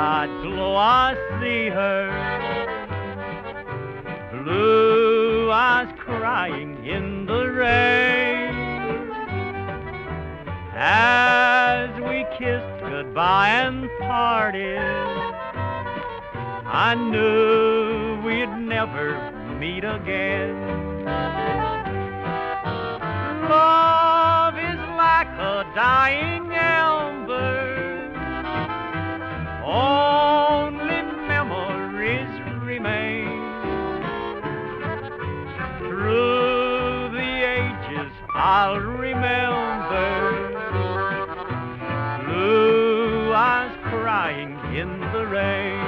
hot glow, I see her. Blue eyes crying in the rain. As we kissed goodbye and parted, I knew we'd never meet again. Love is like a dying ember, only memories remain. Through the ages I'll remember blue eyes crying in the rain.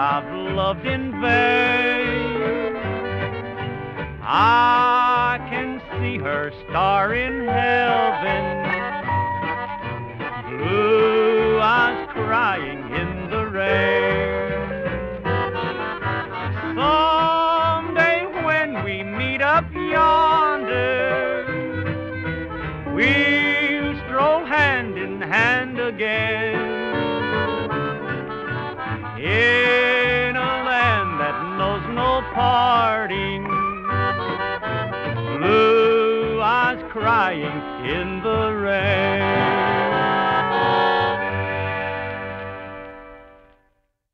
I've loved in vain. I can see her star in heaven, blue eyes crying in the rain. Someday when we meet up yonder, we'll stroll hand in hand again. In a land that knows no parting, blue eyes crying in the rain.